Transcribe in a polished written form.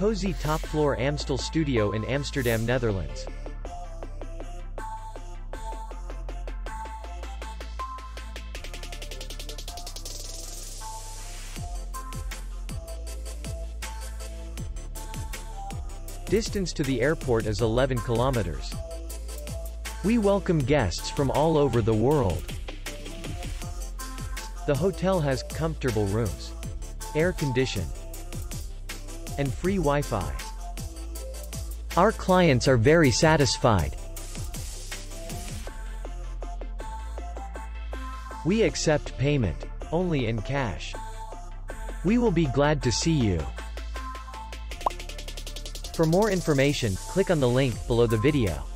cozy top-floor Amstel studio in Amsterdam, Netherlands. Distance to the airport is 11 kilometers. We welcome guests from all over the world. The hotel has comfortable rooms, air condition, and free Wi-Fi. Our clients are very satisfied. We accept payment only in cash. We will be glad to see you. For more information, click on the link below the video.